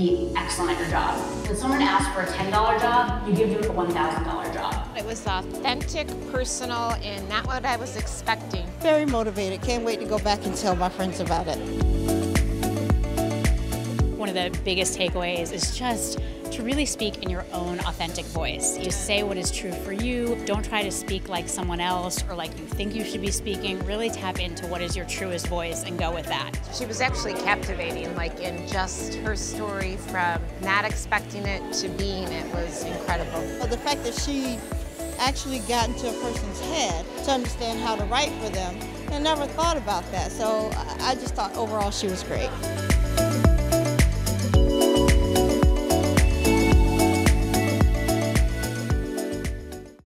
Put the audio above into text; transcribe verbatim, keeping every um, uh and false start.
be excellent at your job. When someone asks for a ten dollar job, you give them a one thousand dollar job. It was authentic, personal, and not what I was expecting. Very motivated. Can't wait to go back and tell my friends about it. One of the biggest takeaways is just to really speak in your own authentic voice. You say what is true for you. Don't try to speak like someone else or like you think you should be speaking. Really tap into what is your truest voice and go with that. She was actually captivating, like in just her story from not expecting it to being it was incredible. Well, the fact that she actually got into a person's head to understand how to write for them, I never thought about that. So I just thought overall she was great.